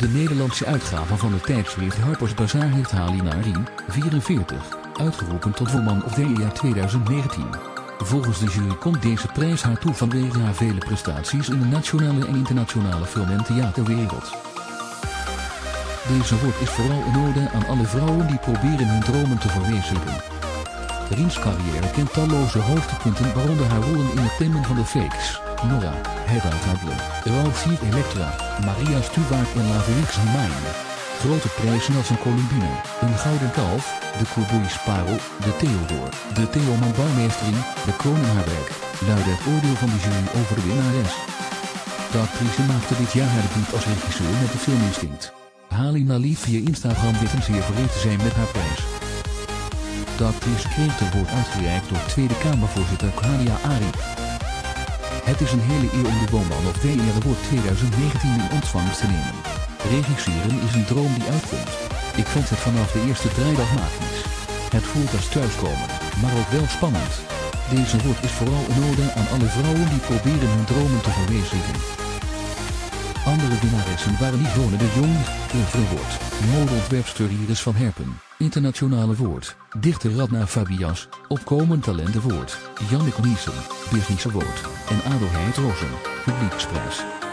De Nederlandse uitgave van het tijdschrift Harper's Bazaar heeft Halina Reijn, 44, uitgeroepen tot Woman of the Year 2019. Volgens de jury komt deze prijs haar toe vanwege haar vele prestaties in de nationale en internationale film- en theaterwereld. Deze woord is vooral een ode aan alle vrouwen die proberen hun dromen te verwezenlijken. Reijns carrière kent talloze hoogtepunten, waaronder haar rollen in het thema van de fakes, Nora, Hedda Valdem, Ralph Sieg Electra, Maria Stuwaart en Lavericks Hermione. Grote prijzen als een Columbine, een Gouden Kalf, de Koelboeisparel, de Theodor, de Theoman Bouwmeestering, de Kroon in haar werk, luidde het oordeel van de jury over de winnares. De actrice maakte dit jaar haar debuut als regisseur met de film Instinct. Halina liet via Instagram weten zeer verlegen te zijn met haar prijs. De actrice kreeg het woord uitgereikt door Tweede Kamervoorzitter Khania Arik. Het is een hele eer om de Woman of the Year Award 2019 in ontvangst te nemen. Regisseren is een droom die uitkomt. Ik vond het vanaf de eerste draaidag magisch. Het voelt als thuiskomen, maar ook wel spannend. Deze woord is vooral een ode aan alle vrouwen die proberen hun dromen te verwezenlijken. Andere winnaressen waren Yvonne de Jong, oeuvrewoord, modeontwerpster Iris van Herpen, internationale woord, dichter Radna Fabias, opkomend talentenwoord, Yannick Niesen, businesswoord, en Adelheid Rozen, publieksprijs.